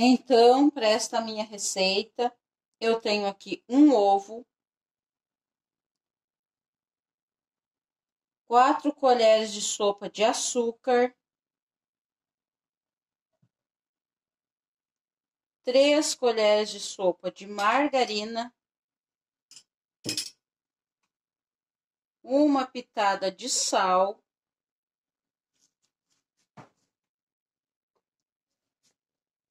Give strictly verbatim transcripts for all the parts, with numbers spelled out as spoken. Então, para esta minha receita, eu tenho aqui um ovo, quatro colheres de sopa de açúcar, três colheres de sopa de margarina, uma pitada de sal,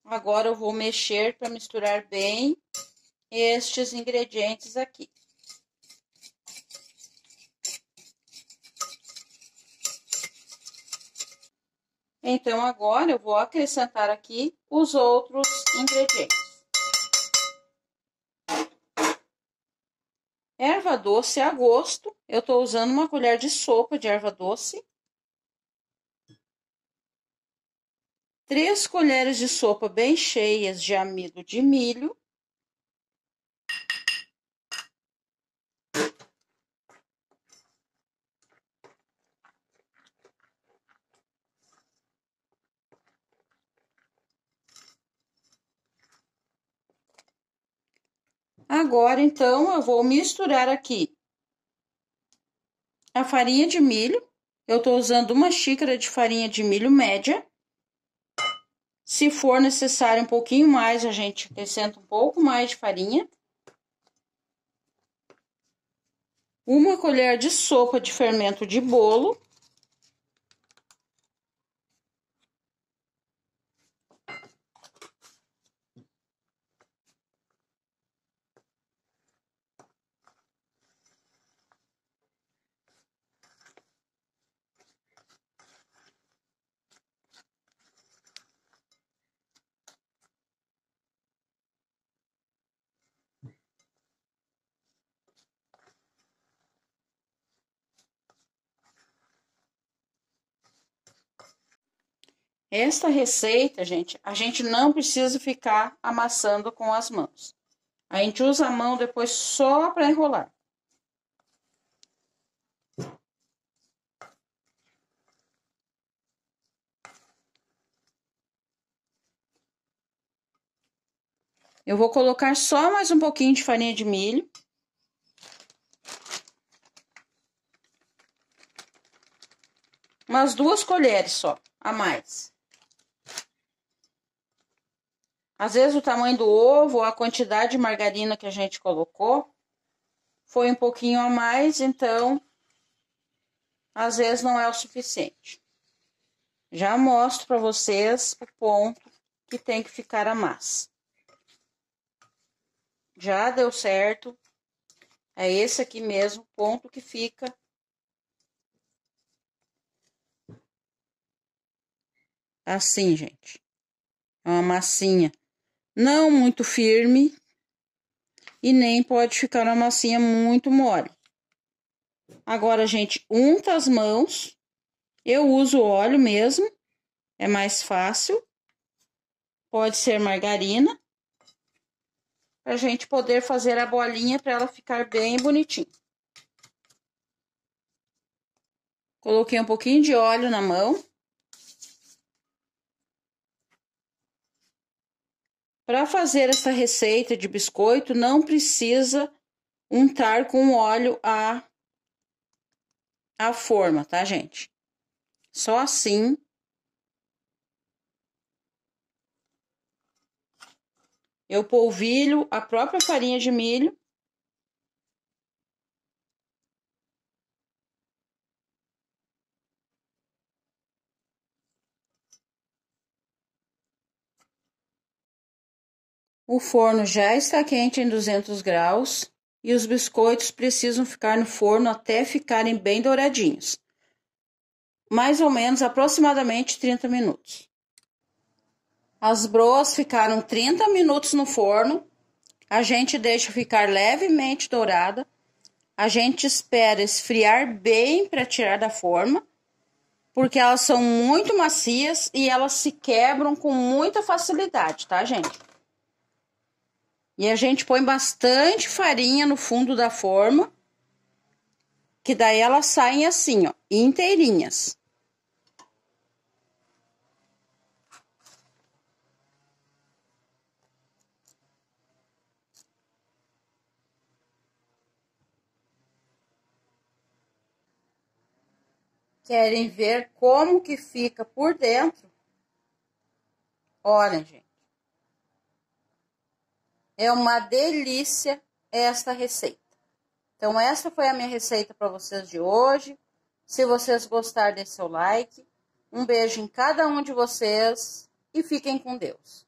agora eu vou mexer para misturar bem estes ingredientes aqui. Então, agora eu vou acrescentar aqui os outros ingredientes. Erva doce a gosto. Eu estou usando uma colher de sopa de erva doce. Três colheres de sopa bem cheias de amido de milho. Agora, então, eu vou misturar aqui a farinha de milho. Eu estou usando uma xícara de farinha de milho média. Se for necessário um pouquinho mais, a gente acrescenta um pouco mais de farinha. Uma colher de sopa de fermento de bolo. Esta receita, gente, a gente não precisa ficar amassando com as mãos. A gente usa a mão depois só para enrolar. Eu vou colocar só mais um pouquinho de farinha de milho. Umas duas colheres só, a mais. Às vezes, o tamanho do ovo, a quantidade de margarina que a gente colocou, foi um pouquinho a mais, então, às vezes não é o suficiente. Já mostro para vocês o ponto que tem que ficar a massa. Já deu certo. É esse aqui mesmo, o ponto que fica. Assim, gente. É uma massinha. Não muito firme e nem pode ficar uma massinha muito mole. Agora, a gente unta as mãos. Eu uso óleo mesmo, é mais fácil. Pode ser margarina, para a gente poder fazer a bolinha para ela ficar bem bonitinha. Coloquei um pouquinho de óleo na mão. Para fazer essa receita de biscoito, não precisa untar com óleo a, a forma, tá, gente? Só assim. Eu polvilho a própria farinha de milho. O forno já está quente em duzentos graus e os biscoitos precisam ficar no forno até ficarem bem douradinhos. Mais ou menos aproximadamente trinta minutos. As broas ficaram trinta minutos no forno. A gente deixa ficar levemente dourada. A gente espera esfriar bem para tirar da forma, porque elas são muito macias e elas se quebram com muita facilidade, tá, gente? E a gente põe bastante farinha no fundo da forma, que daí elas saem assim, ó, inteirinhas. Querem ver como que fica por dentro? Olha, gente. É uma delícia esta receita. Então, essa foi a minha receita para vocês de hoje. Se vocês gostaram, dê seu like. Um beijo em cada um de vocês e fiquem com Deus.